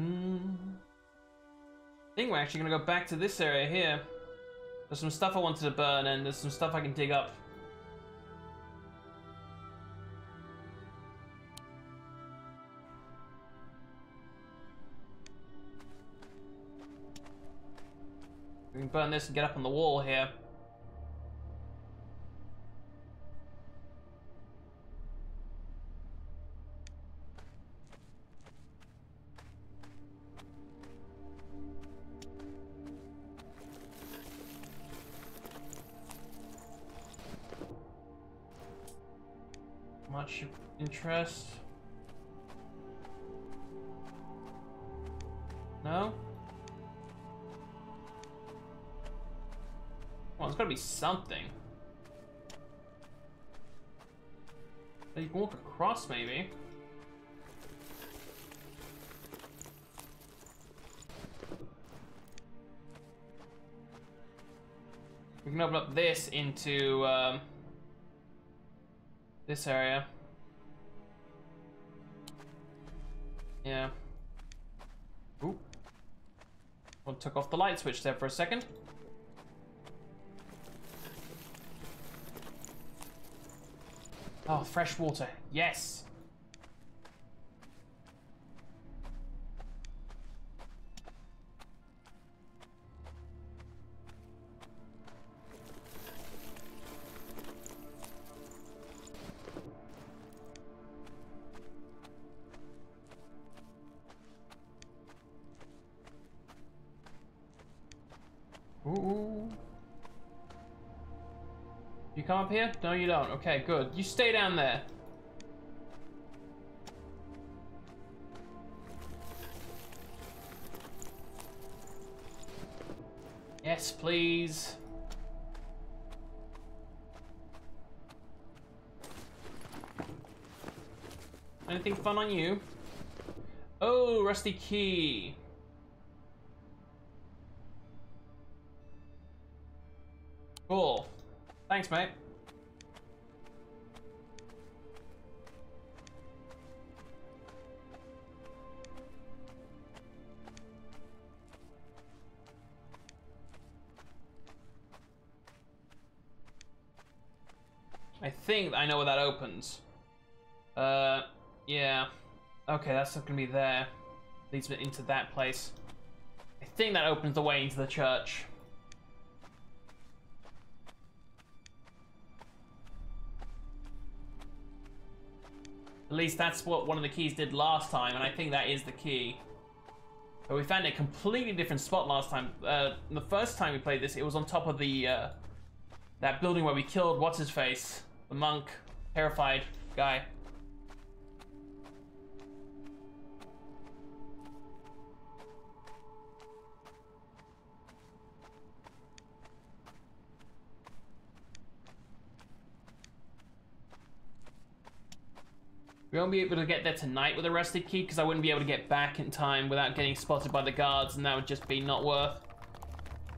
I think we're actually going to go back to this area here. There's some stuff I wanted to burn, and there's some stuff I can dig up. We can burn this and get up on the wall here. Much interest. No? Well, it's gotta be something. You can walk across, maybe. We can open up this into, this area. Yeah. Oop. Well, took off the light switch there for a second. Oh, fresh water. Yes! Come up here? No, you don't. Okay, good. You stay down there. Yes, please. Anything fun on you? Oh, rusty key. Cool. Thanks, mate. I think I know where that opens. Yeah. Okay, that's not gonna be there. Leads me into that place. I think that opens the way into the church. At least that's what one of the keys did last time, and I think that is the key. But we found a completely different spot last time. The first time we played this, it was on top of the, that building where we killed what's-his-face. The monk, terrified guy. We won't be able to get there tonight with a rusty key because I wouldn't be able to get back in time without getting spotted by the guards, and that would just be not worth.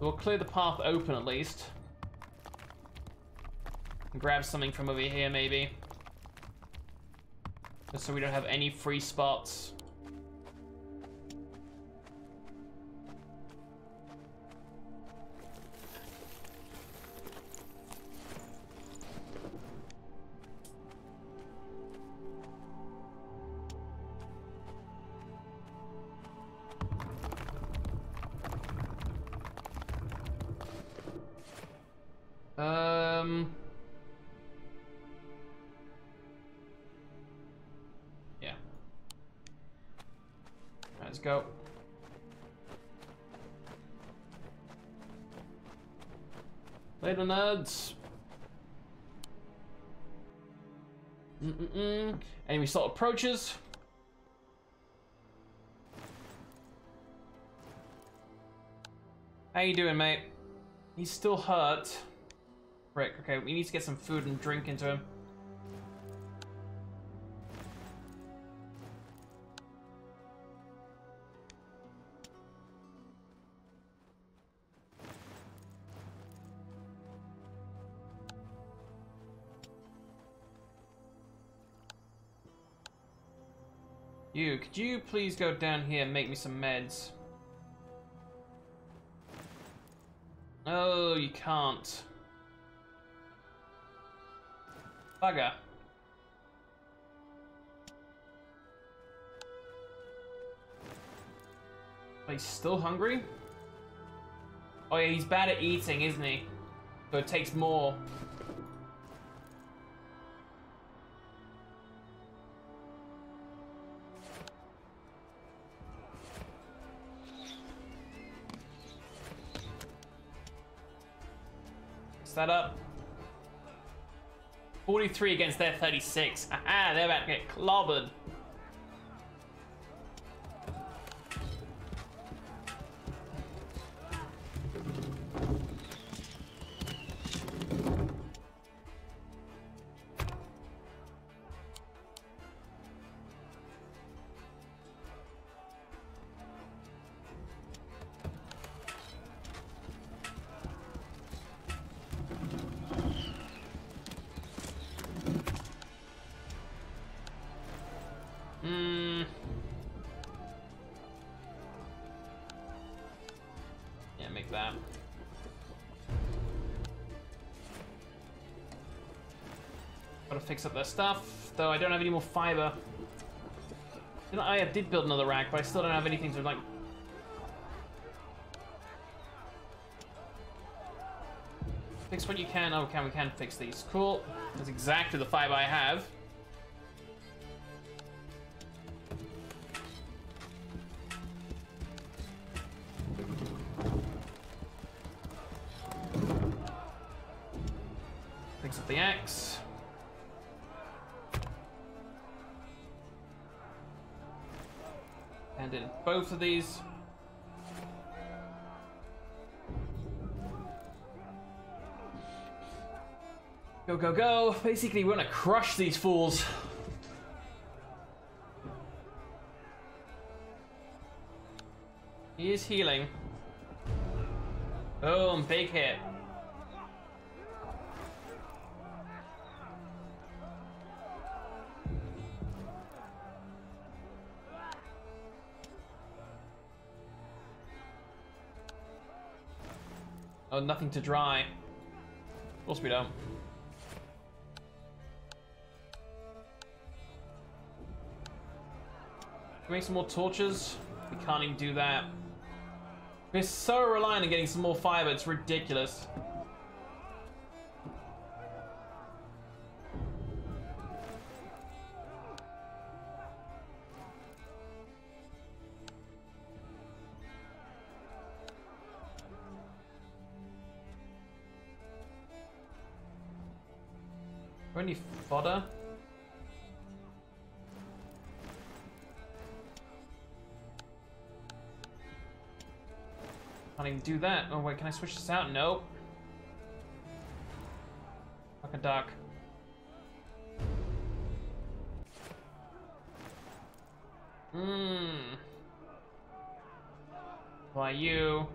We'll clear the path open at least. And grab something from over here maybe. Just so we don't have any free spots. Yeah. Let's go. Later, nerds. Enemy sort approaches. How you doing, mate? He's still hurt. Rick, okay, we need to get some food and drink into him. You, could you please go down here and make me some meds? Oh, you can't. Bugger. Are you still hungry? Oh yeah, he's bad at eating, isn't he? So it takes more. That up 43 against their 36. Aha, they're about to get clobbered. Fix up their stuff, though I don't have any more fiber. I did build another rack, but I still don't have anything to, like... Fix what you can. Oh, we can fix these. Cool. That's exactly the fiber I have. Fix up the axe. And in both of these. Go, go, go. Basically, we're gonna crush these fools. He is healing. Boom, big hit. Oh, nothing to dry. Of course we don't. Can we make some more torches? We can't even do that. We're so reliant on getting some more fiber, it's ridiculous. Any fodder? Can't even do that. Oh wait, can I switch this out? Nope. Fuck a duck. Why you?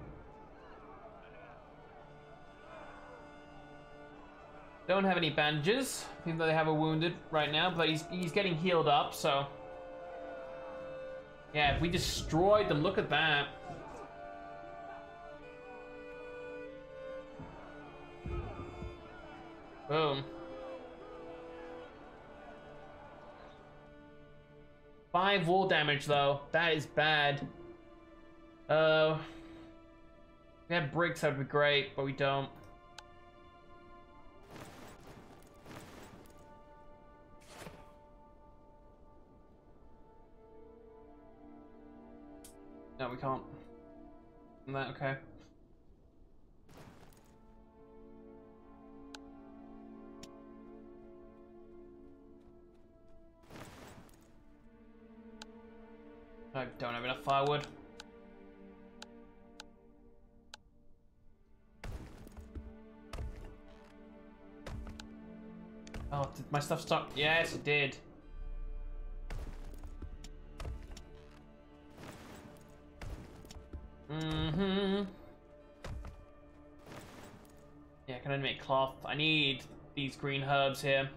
Don't have any bandages, even though they have a wounded right now, but he's getting healed up, so... Yeah, if we destroyed them, look at that. Boom. 5 wall damage, though. That is bad. If we had bricks, that would be great, but we don't. No, we can't. That okay. I don't have enough firewood. Oh, did my stuff stop? Yes, it did. Yeah, can I make cloth? I need these green herbs here.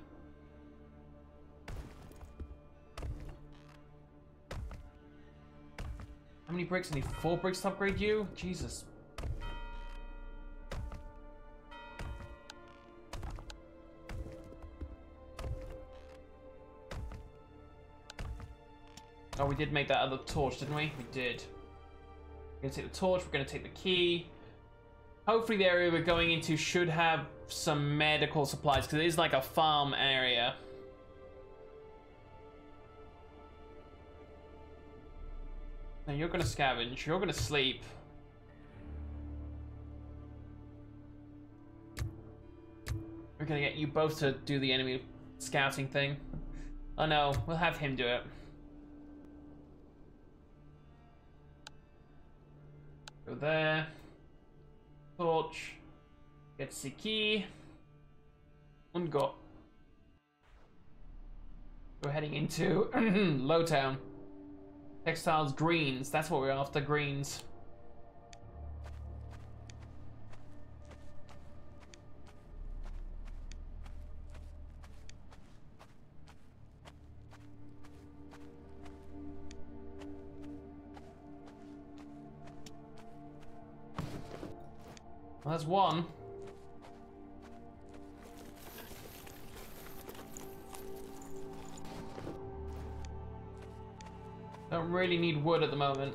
How many bricks? I need 4 bricks to upgrade you? Jesus. Oh, we did make that other torch, didn't we? We did. We're going to take the torch. We're going to take the key. Hopefully the area we're going into should have some medical supplies, because it is like a farm area. Now you're going to scavenge. You're going to sleep. We're going to get you both to do the enemy scouting thing. Oh no, we'll have him do it. Go there. Torch. Get the key. And go. We're heading into Lowtown. Textiles, greens. That's what we're after, greens. Well, that's one. Don't really need wood at the moment.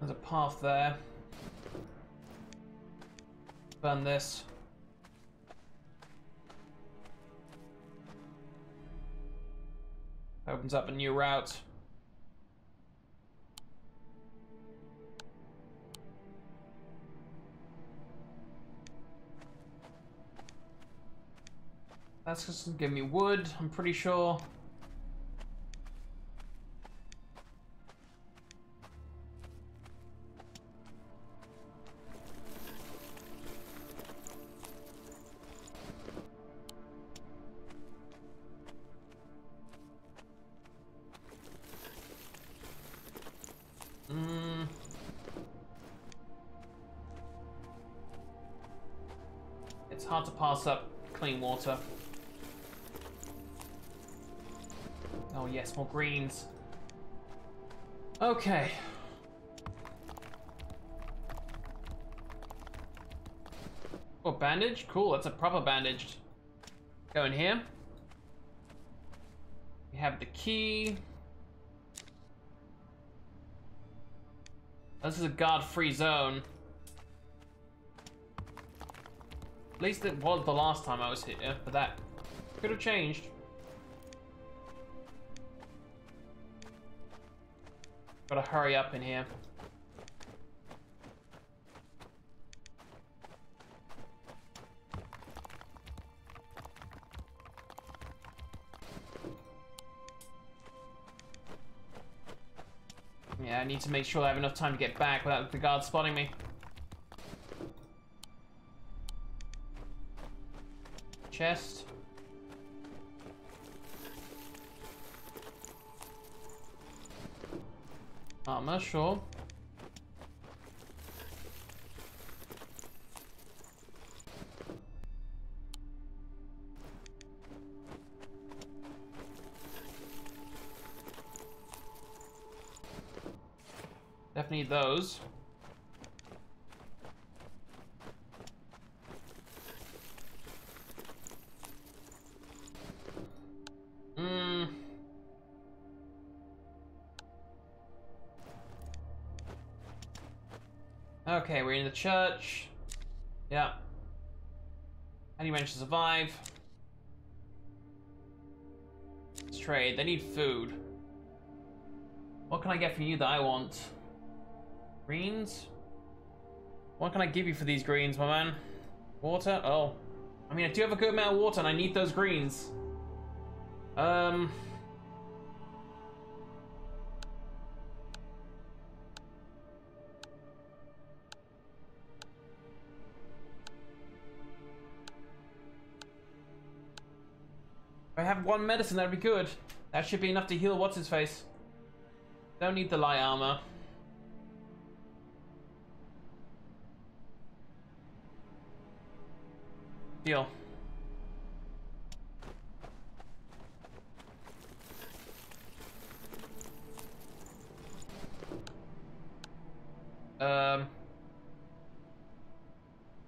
There's a path there. Burn this. Opens up a new route. That's just giving me wood, I'm pretty sure. It's hard to pass up clean water. Oh yes, more greens. Okay. Oh, bandage? Cool, that's a proper bandage. Go in here. We have the key. This is a guard-free zone. At least it was the last time I was here, but that could have changed. Gotta hurry up in here. Yeah, I need to make sure I have enough time to get back without the guard spotting me. Chest. Armor, sure. Definitely need those. Okay, we're in the church. Yeah. How do you manage to survive? Let's trade. They need food. What can I get from you that I want? Greens? What can I give you for these greens, my man? Water? Oh. I mean, I do have a good amount of water and I need those greens. If I have one medicine, that'd be good. That should be enough to heal what's-his-face. Don't need the light armor. Heal.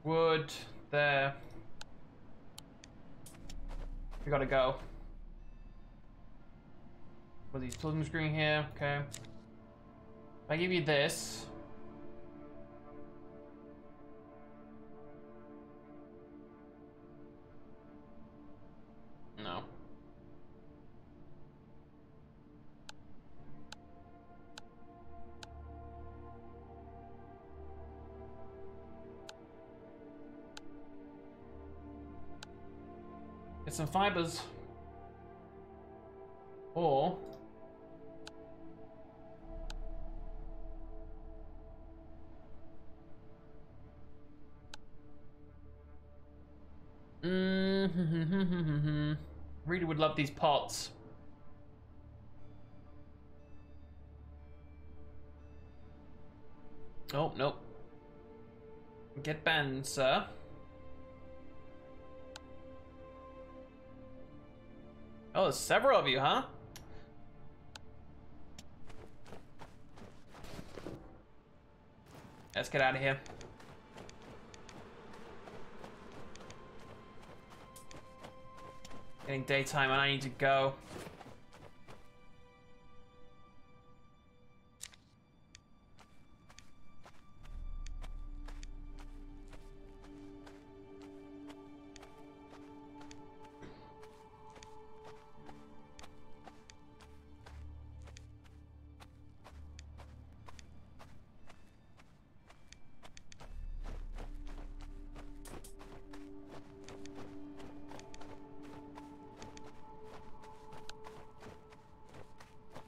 Wood there. We gotta go. What are these? Children's green here. Okay. I give you this. No. Get some fibers. Or... Really would love these pots. Oh, nope. Get banned, sir. Oh, there's several of you, huh? Let's get out of here. Getting daytime and I need to go.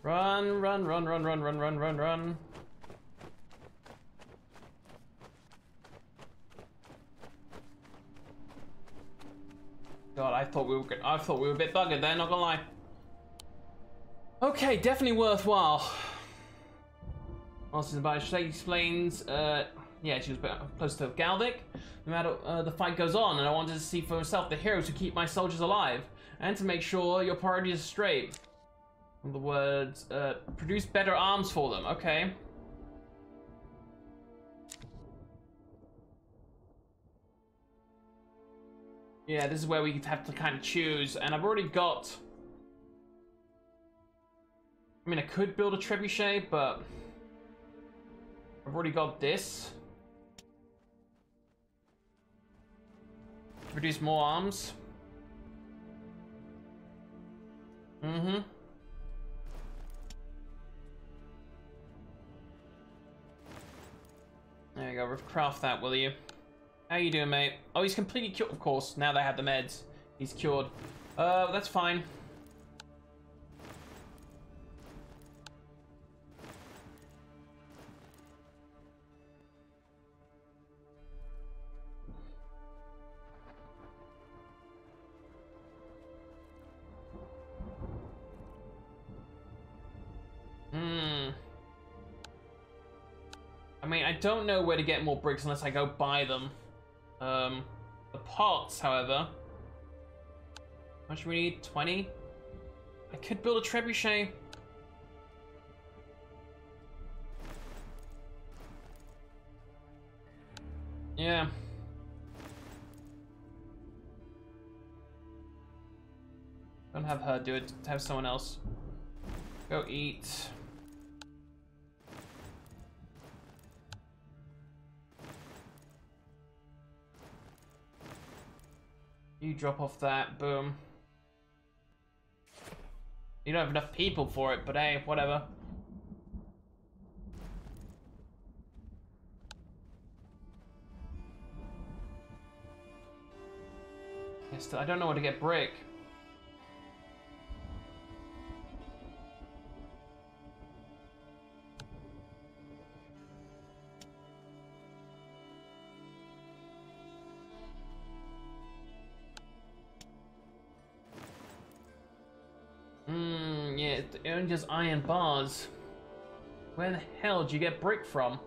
Run. God, I thought we were a bit buggered there, not gonna lie. Okay, definitely worthwhile. Monsters by Shaggy explains, yeah, she was close to Galdic. No matter, the fight goes on, and I wanted to see for myself the heroes who keep my soldiers alive, and to make sure your priorities are straight. In other words, produce better arms for them. Okay. Yeah, this is where we have to kind of choose. And I've already got... I mean, I could build a trebuchet, but... I've already got this. Produce more arms. Mm-hmm. There you go, recraft that, will you? How you doing, mate? Oh, he's completely cured, of course. Now they have the meds. He's cured. That's fine. I don't know where to get more bricks unless I go buy them. The pots, however. How much do we need? 20? I could build a trebuchet. Yeah. Don't have her do it, have someone else. Go eat. You drop off that, boom. You don't have enough people for it, but hey, whatever. I don't know where to get brick. It only does iron bars. Where the hell do you get brick from?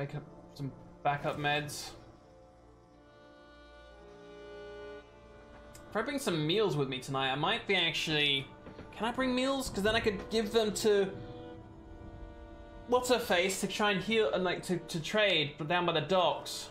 Make up some backup meds. If I bring some meals with me tonight, I might be actually... Can I bring meals? Because then I could give them to... What's-her-face to try and heal and, like, to trade, but down by the docks.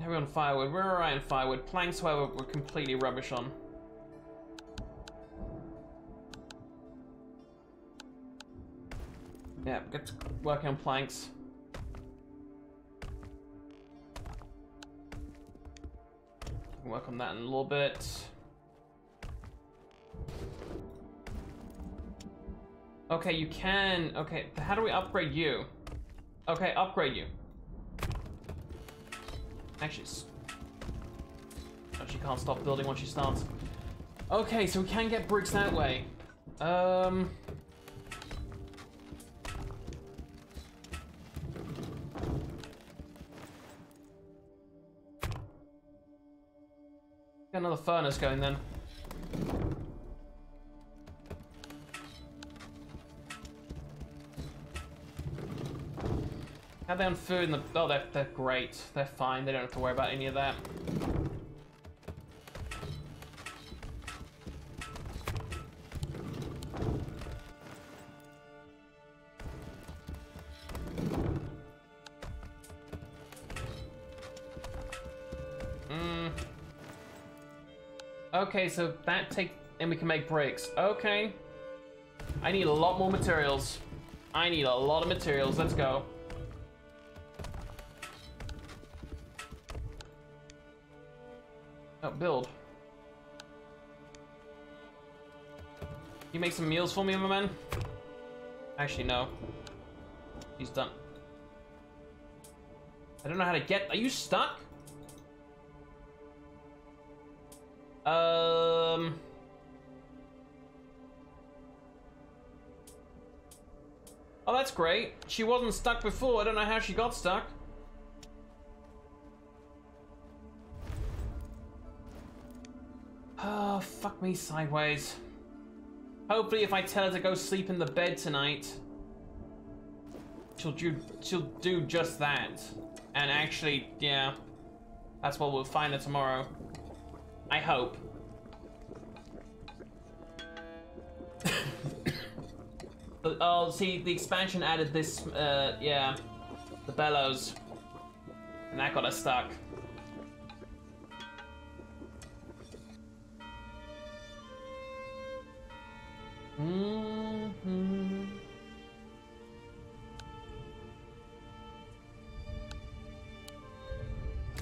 Heavy on firewood. We're alright on firewood. Planks, however, we're completely rubbish on. Yeah, get to working on planks. Work on that in a little bit. Okay, you can... Okay, how do we upgrade you? Okay, upgrade you. Actually, she can't stop building once she starts. Okay, so we can get bricks that way. Get another furnace going then. How they on food and the... Oh, they're great. They're fine. They don't have to worry about any of that. Okay, so that takes... And we can make bricks. Okay. I need a lot more materials. I need a lot of materials. Let's go. Oh, build. You make some meals for me, my man? Actually, no. He's done. I don't know how to get... Are you stuck? Oh, that's great. She wasn't stuck before. I don't know how she got stuck. Oh, fuck me sideways. Hopefully if I tell her to go sleep in the bed tonight, she'll do just that. And actually, yeah, that's what we'll find her tomorrow. I hope. Oh, see, the expansion added this, yeah, the bellows. And that got us stuck. Mm-hmm.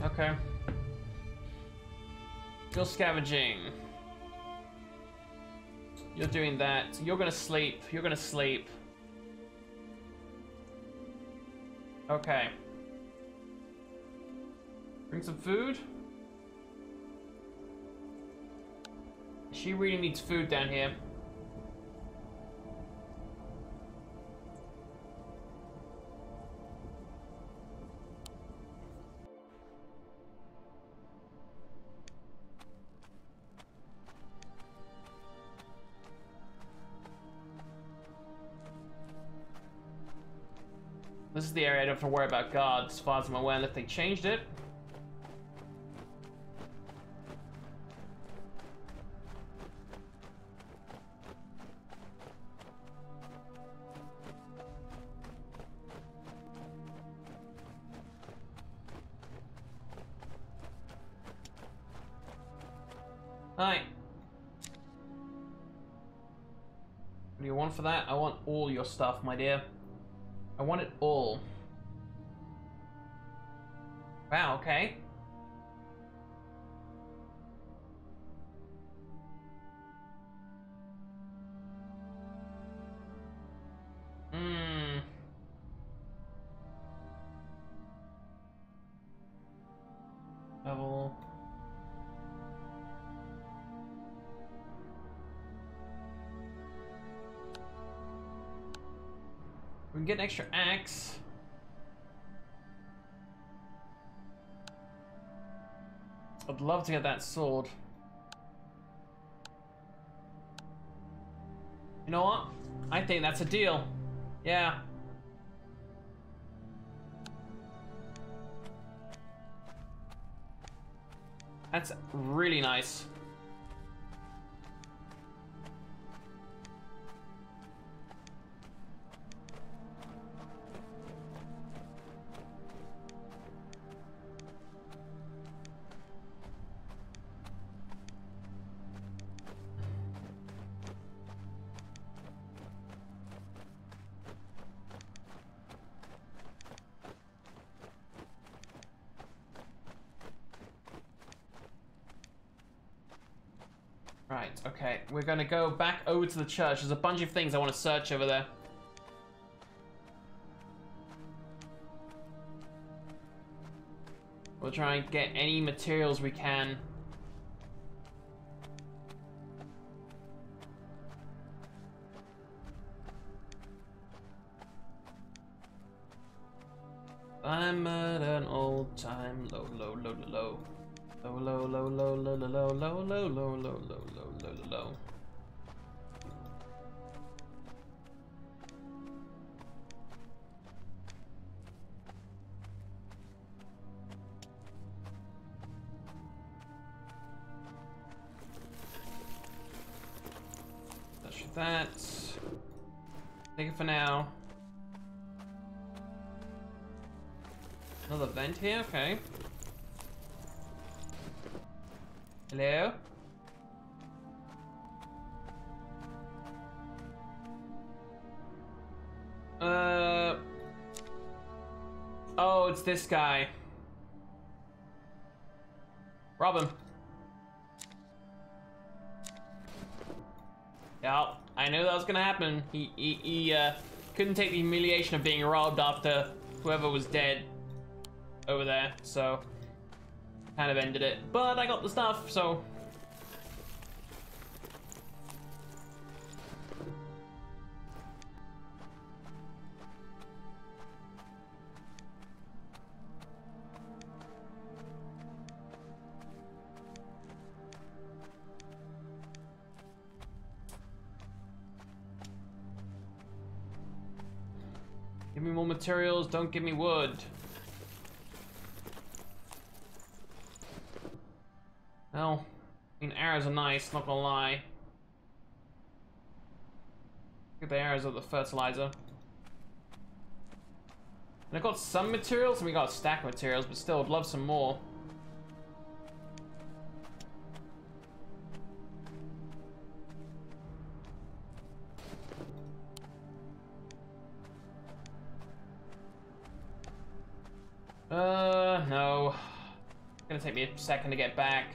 Okay. You're scavenging. You're doing that. You're gonna sleep. You're gonna sleep. Okay. Bring some food. She really needs food down here. This is the area I don't have to worry about guards, as far as I'm aware, unless they changed it. Hi. What do you want for that? I want all your stuff, my dear. I want it all. Wow, okay. Level. can get an extra axe. I'd love to get that sword. You know what? I think that's a deal. Yeah. That's really nice. Right, okay, we're gonna go back over to the church. There's a bunch of things I want to search over there. We'll try and get any materials we can. I'm at an old time low, low, low, low, low. Low, low, low, low, low, low, low, low, low, low, low, low. That's that. Take it for now. Another vent here, okay. Hello? Oh, it's this guy. Rob him. Yeah, I knew that was gonna happen. He couldn't take the humiliation of being robbed after whoever was dead over there, so... kind of ended it, but I got the stuff, so. Give me more materials, don't give me wood. Well, I mean, arrows are nice, not gonna lie. Get the arrows of the fertilizer. And I got some materials, and we got a stack of materials, but still, I'd love some more. No. It's gonna take me a second to get back.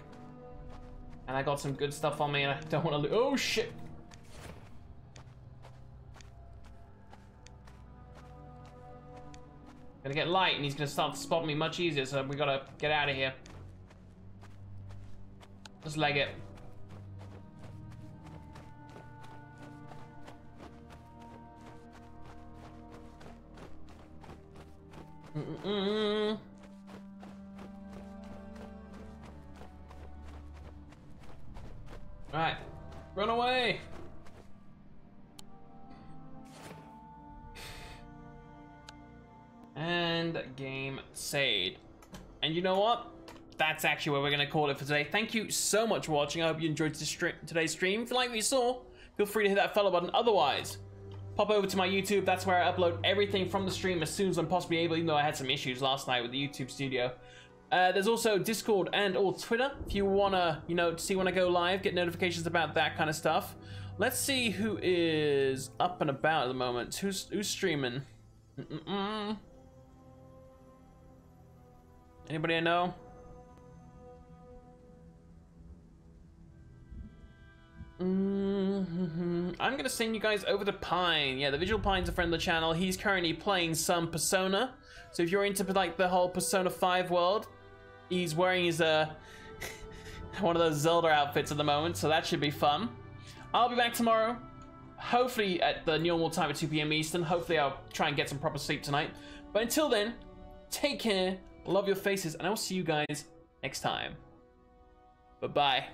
And I got some good stuff on me and I don't want to lose. Oh shit! Gonna get light and he's gonna start to spot me much easier, so we gotta get out of here. Just leg it. Alright, run away! And game saved. And you know what? That's actually where we're gonna call it for today. Thank you so much for watching. I hope you enjoyed today's stream. If you like what you saw, feel free to hit that follow button. Otherwise, pop over to my YouTube. That's where I upload everything from the stream as soon as I'm possibly able, even though I had some issues last night with the YouTube studio. There's also Discord and or Twitter if you wanna, you know, see when I go live, get notifications about that kind of stuff. Let's see who is up and about at the moment. Who's streaming? Anybody I know? I'm gonna send you guys over to Pine. Yeah, the Visual Pine's a friend of the channel. He's currently playing some Persona. So if you're into like the whole Persona 5 world, he's wearing his one of those Zelda outfits at the moment, so that should be fun. I'll be back tomorrow. hopefully at the normal time at 2 p.m. Eastern. Hopefully I'll try and get some proper sleep tonight. But until then, take care, love your faces, and I'll see you guys next time. Bye-bye.